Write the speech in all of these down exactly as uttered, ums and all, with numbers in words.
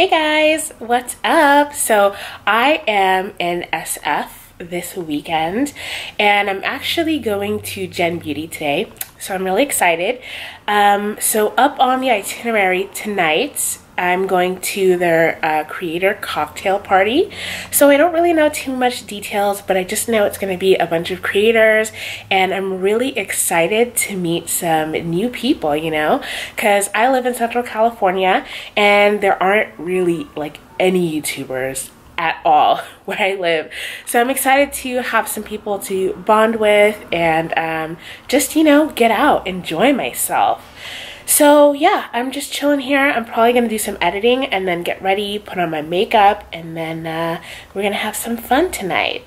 Hey guys, what's up? So I am in S F this weekend and I'm actually going to Gen Beauty today, so I'm really excited. Um, so up on the itinerary tonight, I'm going to their uh, creator cocktail party. So I don't really know too much details, but I just know it's going to be a bunch of creators and I'm really excited to meet some new people, you know, because I live in Central California and there aren't really like any YouTubers at all where I live. So I'm excited to have some people to bond with and um, just, you know, get out, enjoy myself. So yeah, I'm just chilling here. I'm probably gonna do some editing and then get ready, put on my makeup, and then uh, we're gonna have some fun tonight.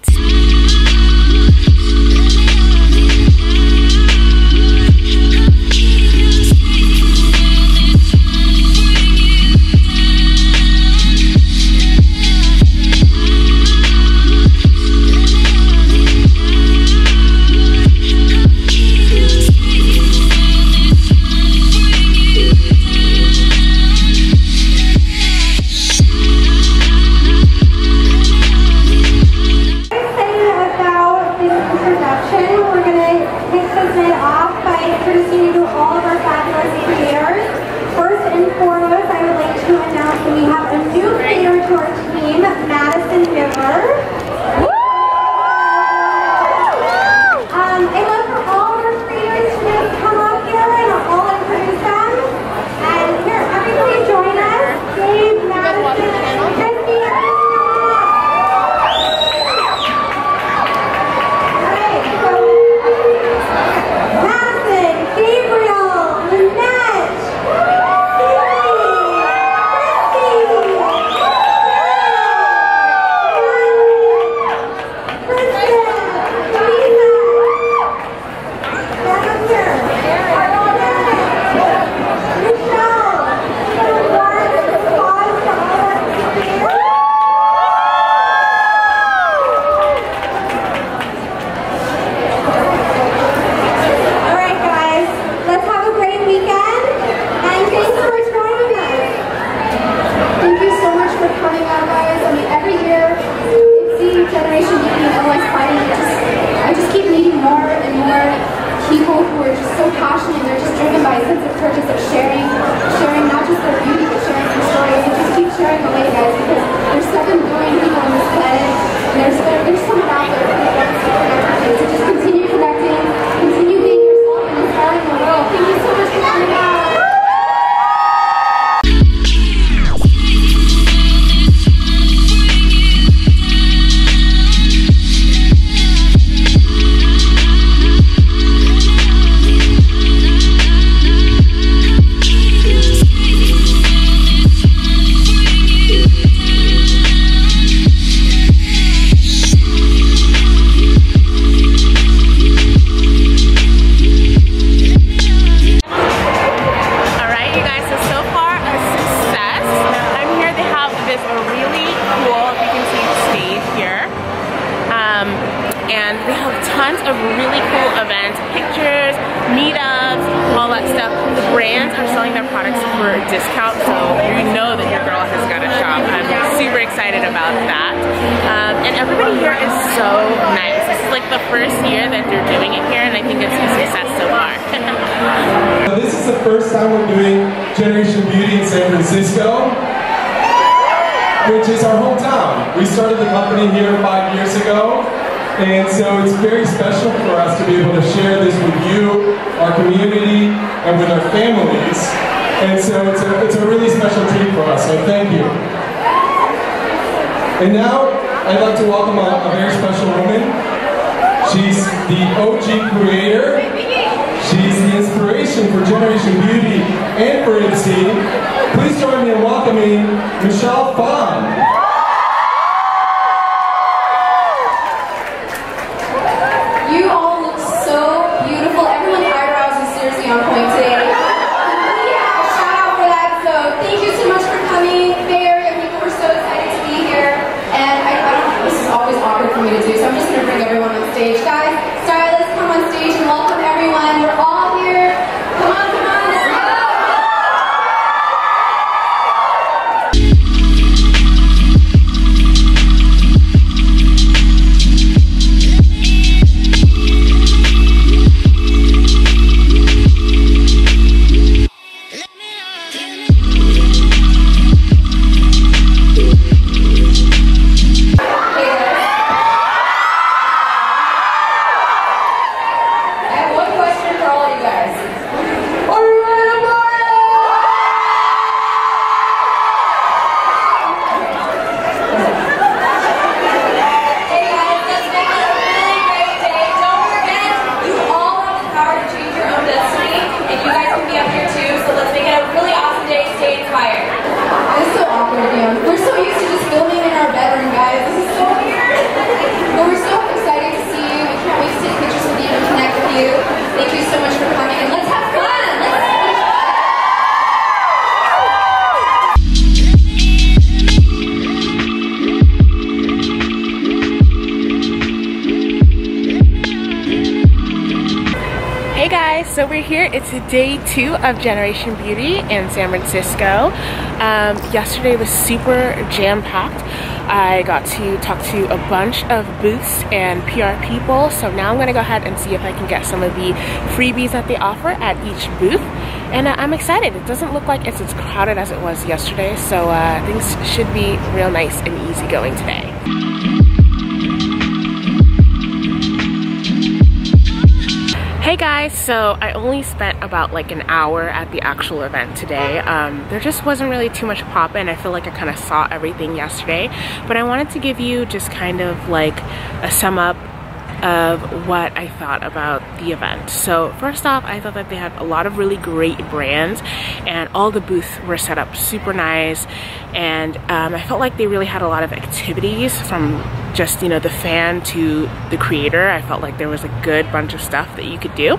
Generation Beauty in San Francisco, which is our hometown. We started the company here five years ago, and so it's very special for us to be able to share this with you, our community, and with our families. And so it's a, it's a really special treat for us, so thank you. And now, I'd like to welcome a, a very special woman. She's the O G creator. She's the inspiration for Generation Beauty and for M C. Please join me in welcoming Michelle Phan. You all look so beautiful. Everyone's eyebrows are seriously on point today. Yeah, shout out for that. So thank you so much for coming. Bay Area people, we're so excited to be here. And I, I don't know, this is always awkward for me to do, so I'm just going to bring everyone on stage. Guys, stylists, come on stage and welcome. We're all here. Come on, come on, let's go! So we're here, it's day two of Generation Beauty in San Francisco. Um, yesterday was super jam-packed. I got to talk to a bunch of booths and P R people, so now I'm gonna go ahead and see if I can get some of the freebies that they offer at each booth. And uh, I'm excited. It doesn't look like it's as crowded as it was yesterday, so uh, things should be real nice and easy going today. Hey guys, so I only spent about like an hour at the actual event today. Um, there just wasn't really too much pop in. I feel like I kind of saw everything yesterday, but I wanted to give you just kind of like a sum up of what I thought about the event. So first off, I thought that they had a lot of really great brands and all the booths were set up super nice, and um, I felt like they really had a lot of activities from just, you know, the fan to the creator. I felt like there was a good bunch of stuff that you could do.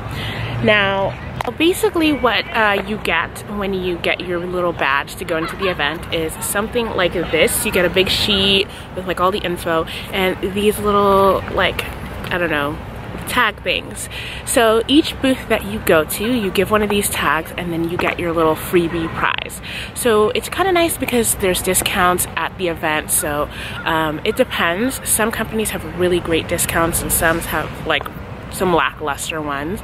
Now, basically what uh, you get when you get your little badge to go into the event is something like this. You get a big sheet with like all the info and these little like, I don't know, tag things. So each booth that you go to, you give one of these tags and then you get your little freebie prize. So it's kind of nice because there's discounts at the event, so um, it depends. Some companies have really great discounts and some have like some lackluster ones,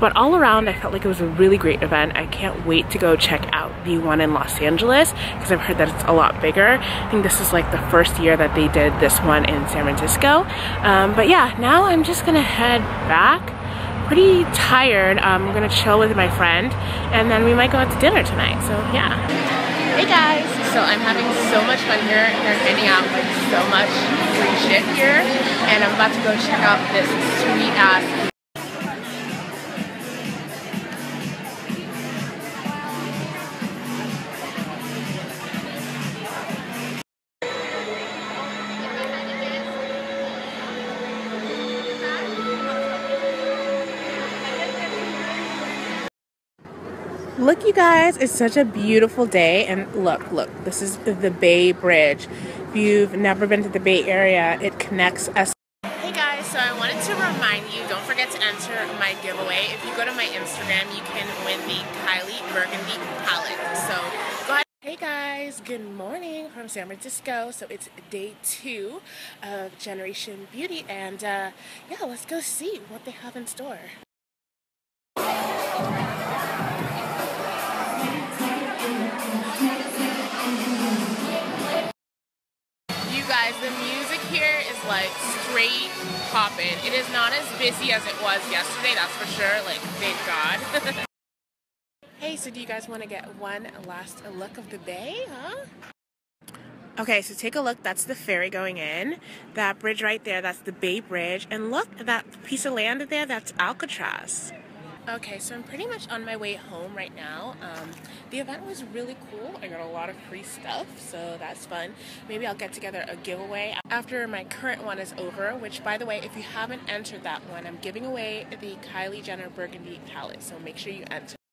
but all around I felt like it was a really great event. I can't wait to go check out the one in Los Angeles because I've heard that it's a lot bigger. I think this is like the first year that they did this one in San Francisco. Um, but yeah, now I'm just gonna head back. Pretty tired. Um, I'm gonna chill with my friend and then we might go out to dinner tonight, so yeah. Hey guys, so I'm having so much fun here. They're handing out like so much free shit here and I'm about to go check out this sweet ass . Look, you guys, it's such a beautiful day, and look, look, this is the Bay Bridge. If you've never been to the Bay Area, it connects us. Hey guys, so I wanted to remind you, don't forget to enter my giveaway. If you go to my Instagram, you can win the Kylie Burgundy palette, so go ahead. Hey guys, good morning from San Francisco. So it's day two of Generation Beauty, and uh, yeah, let's go see what they have in store. The music here is like straight poppin'. It is not as busy as it was yesterday, that's for sure. Like, thank God. Hey, so do you guys want to get one last look of the bay, huh? Okay, so take a look. That's the ferry going in. That bridge right there, that's the Bay Bridge. And look, that piece of land there, that's Alcatraz. Okay, so I'm pretty much on my way home right now. Um, the event was really cool. I got a lot of free stuff, so that's fun. Maybe I'll get together a giveaway after my current one is over, which, by the way, if you haven't entered that one, I'm giving away the Kylie Jenner Burgundy palette, so make sure you enter.